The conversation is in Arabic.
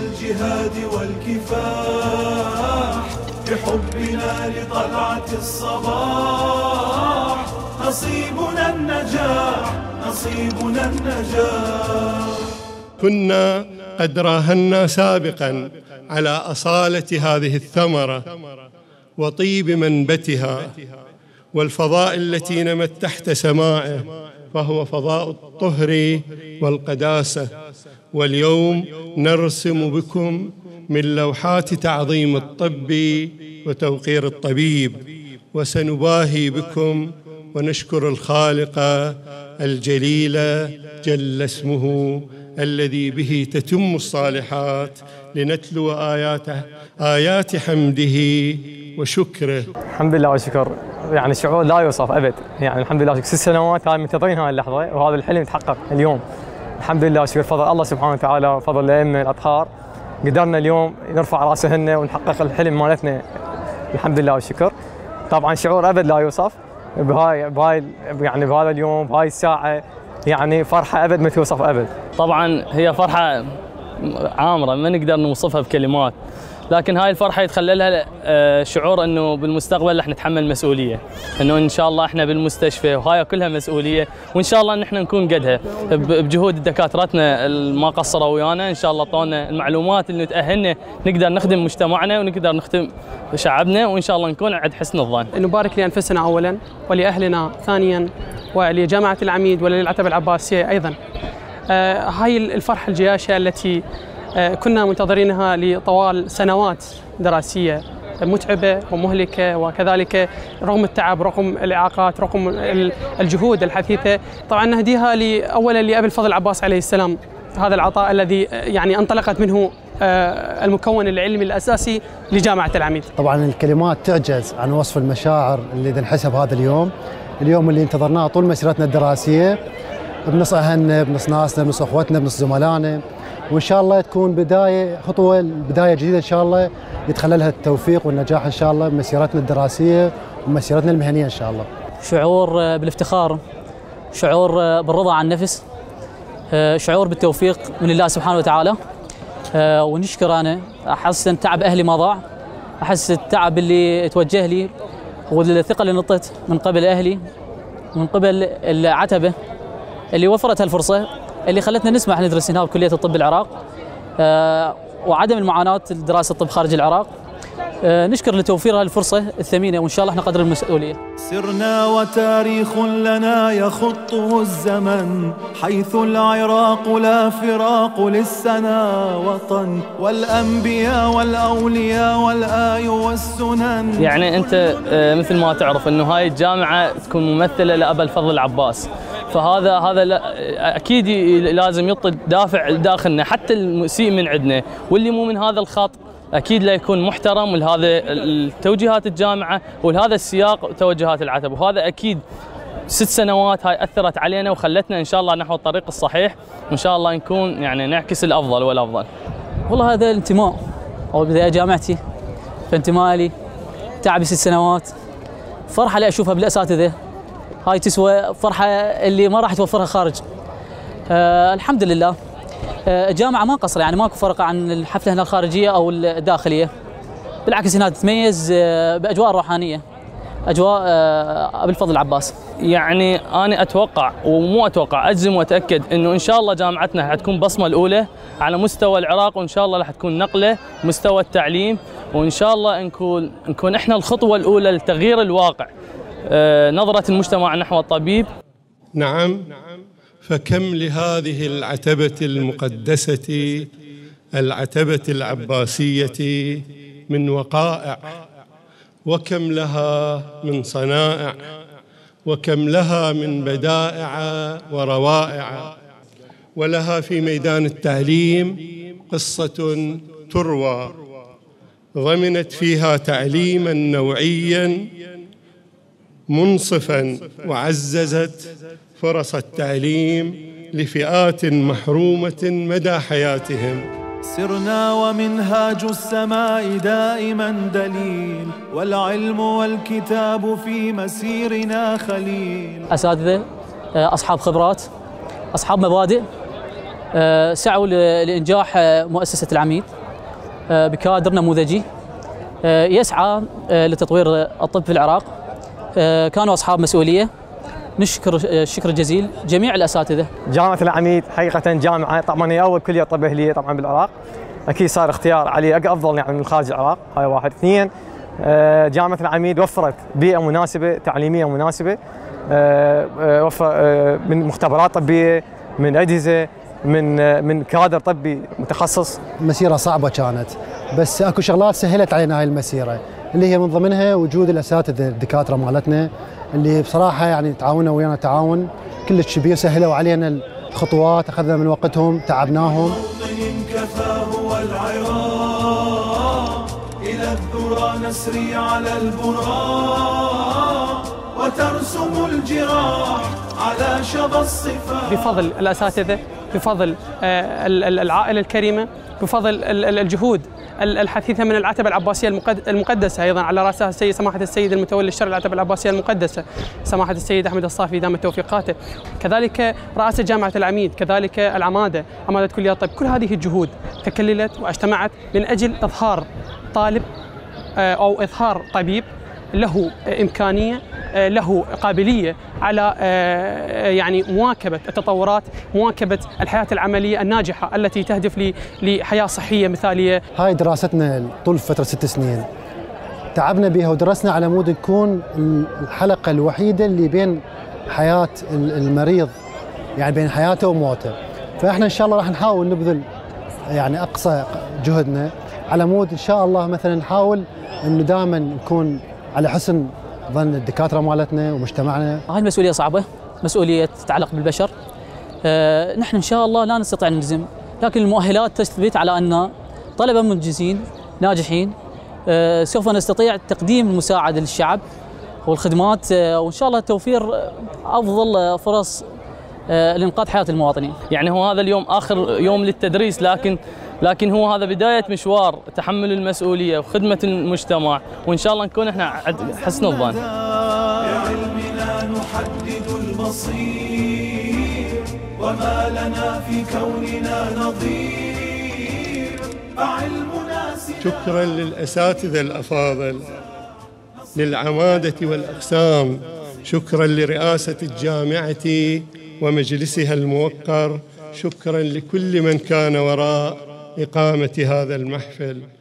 والجهاد والكفاح بحبنا لطلعة الصباح. نصيبنا النجاح، نصيبنا النجاح. كنا قد راهنا سابقا على أصالة هذه الثمرة وطيب منبتها والفضاء التي نمت تحت سمائه، فهو فضاء الطهر والقداسة. واليوم نرسم بكم من لوحات تعظيم الطب وتوقير الطبيب، وسنباهي بكم ونشكر الخالق الجليل جل اسمه الذي به تتم الصالحات، لنتلو آيات حمده وشكره. الحمد لله وشكر، يعني شعور لا يوصف أبد، يعني الحمد لله شكر 6 سنوات هاي منتظرين هاي اللحظة، وهذا الحلم يتحقق اليوم الحمد لله شكر فضل الله سبحانه وتعالى وفضل الأئمة الأطهار. قدرنا اليوم نرفع رأسهن ونحقق الحلم مالتنا الحمد لله وشكر. طبعا شعور أبد لا يوصف بهاي يعني بهذا اليوم بهاي الساعة، يعني فرحة أبد ما توصف أبد. طبعا هي فرحة عامرة ما نقدر نوصفها بكلمات، لكن هاي الفرحة يتخللها شعور أنه بالمستقبل رح نتحمل مسؤولية، أنه إن شاء الله إحنا بالمستشفى وهاي كلها مسؤولية، وإن شاء الله نحن نكون قدها بجهود دكاترتنا ما قصروا ويانا، إن شاء الله طونا المعلومات اللي تأهلنا نقدر نخدم مجتمعنا ونقدر نخدم شعبنا، وإن شاء الله نكون عند حسن الظن. نبارك لأنفسنا أولا ولأهلنا ثانيا ولجامعة العميد وللعتبة العباسية أيضا. هاي الفرحة الجياشة التي كنا منتظرينها لطوال سنوات دراسية متعبة ومهلكة، وكذلك رغم التعب رغم الإعاقات رغم الجهود الحثيثة. طبعا نهديها أولا لأبي الفضل العباس عليه السلام، هذا العطاء الذي يعني انطلقت منه المكون العلمي الأساسي لجامعة العميد. طبعا الكلمات تعجز عن وصف المشاعر اللي تنحسب هذا اليوم، اليوم اللي انتظرناه طول مسيرتنا الدراسية بنص أهلنا بنص ناسنا بنص أخوتنا بنص زملائنا، وإن شاء الله تكون بداية خطوة بداية جديدة إن شاء الله يتخللها التوفيق والنجاح إن شاء الله بمسيرتنا الدراسية ومسيرتنا المهنية إن شاء الله. شعور بالافتخار، شعور بالرضا عن النفس، شعور بالتوفيق من الله سبحانه وتعالى، ونشكر. أنا أحس أن تعب أهلي ما ضاع، أحس التعب اللي توجه لي والثقة اللي نطت من قبل أهلي من قبل العتبة اللي وفرت هالفرصة اللي خلتنا نسمح ندرس هنا بكلية الطب العراق، وعدم المعاناة لدراسة الطب خارج العراق. نشكر لتوفير هالفرصة الثمينة، وإن شاء الله احنا قدر المسؤولية. سرنا وتاريخ لنا يخطه الزمن، حيث العراق لا فراق للسنا وطن، والأنبياء والأولياء والآي والسنن. يعني أنت مثل ما تعرف أنه هاي الجامعة تكون ممثلة لأبا الفضل العباس، فهذا اكيد لازم يعطي دافع لداخلنا، حتى المسيء من عندنا واللي مو من هذا الخط اكيد لا يكون محترم لهذا التوجيهات الجامعه ولهذا السياق وتوجهات العتب، وهذا اكيد 6 سنوات هاي اثرت علينا وخلتنا ان شاء الله نحو الطريق الصحيح، وان شاء الله نكون يعني نعكس الافضل والافضل. والله هذا الانتماء، اول بدايه جامعتي فانتماء لي، تعبي 6 سنوات، فرحه اللي اشوفها بالاساتذه هاي تسوى فرحة اللي ما راح توفرها خارج. الحمد لله الجامعة ما قصر، يعني ماكو فرق عن الحفلة هنا الخارجية أو الداخلية، بالعكس هنا تتميز بأجواء روحانية، أجواء أبي الفضل العباس. يعني أنا أتوقع ومو أتوقع أجزم وأتأكد أنه إن شاء الله جامعتنا راح تكون بصمة الأولى على مستوى العراق، وإن شاء الله راح تكون نقلة مستوى التعليم، وإن شاء الله نكون إحنا الخطوة الأولى لتغيير الواقع، نظرة المجتمع نحو الطبيب. نعم، فكم لهذه العتبة المقدسة العتبة العباسية من وقائع، وكم لها من صنائع، وكم لها من بدائع وروائع. ولها في ميدان التعليم قصة تروى ضمنت فيها تعليما نوعيا منصفاً، وعززت فرص التعليم لفئات محرومة مدى حياتهم. سرنا ومنهاج السماء دائماً دليل، والعلم والكتاب في مسيرنا خليل. أساتذة أصحاب خبرات، أصحاب مبادئ، سعوا لإنجاح مؤسسة العميد بكادر نموذجي يسعى لتطوير الطب في العراق. كانوا أصحاب مسؤولية. نشكر الشكر الجزيل جميع الأساتذة. جامعة العميد حقيقة جامعة، طبعا هي أول كلية طب أهلية طبعا بالعراق، أكيد صار اختيار علي أفضل يعني من خارج العراق. هاي واحد. اثنين، جامعة العميد وفرت بيئة مناسبة تعليمية مناسبة، من مختبرات طبية، من أجهزة، من كادر طبي متخصص. مسيرة صعبة كانت، بس اكو شغلات سهلت علينا هاي المسيرة، اللي هي من ضمنها وجود الأساتذة الدكاترة مالتنا، اللي بصراحة يعني تعاونوا ويانا تعاون كلش كبير، سهلوا علينا الخطوات، اخذنا من وقتهم، تعبناهم. إلى الذرى نسري على البراق وترسم الجراح على شبى الصفات. بفضل الأساتذة، بفضل العائلة الكريمة، بفضل الجهود الحثيثة من العتبة العباسية المقدسة، أيضا على رأسها السيد سماحة السيد المتولي الشرعي العتبة العباسية المقدسة سماحة السيد أحمد الصافي دام توفيقاته، كذلك رئاسة جامعة العميد، كذلك العمادة، عمادة كلية الطب. كل هذه الجهود تكللت واجتمعت من أجل إظهار طالب أو إظهار طبيب له إمكانية، له قابلية على يعني مواكبة التطورات، مواكبة الحياة العملية الناجحة التي تهدف لحياة صحية مثالية. هاي دراستنا طول فترة 6 سنين تعبنا بها ودرسنا على مود نكون الحلقة الوحيدة اللي بين حياة المريض، يعني بين حياته وموته، فإحنا إن شاء الله راح نحاول نبذل يعني أقصى جهدنا على مود إن شاء الله مثلا نحاول إنه دائما نكون على حسن ظن الدكاترة مالتنا ومجتمعنا. هاي المسؤولية صعبة، مسؤولية تتعلق بالبشر. نحن إن شاء الله لا نستطيع نلزم، لكن المؤهلات تثبت على أن طلبة منجزين ناجحين سوف نستطيع تقديم المساعدة للشعب والخدمات، وإن شاء الله توفير أفضل فرص لإنقاذ حياة المواطنين. يعني هو هذا اليوم آخر يوم للتدريس، لكن هو هذا بداية مشوار تحمل المسؤولية وخدمة المجتمع، وإن شاء الله نكون إحنا عند حسن الظن. بعلمنا نحدد المصير وما لنا في كوننا نظير، فعلمنا سلاح. شكراً للأساتذة الأفاضل، للعمادة والأقسام، شكراً لرئاسة الجامعة ومجلسها الموقر، شكراً لكل من كان وراء إقامة هذا المحفل.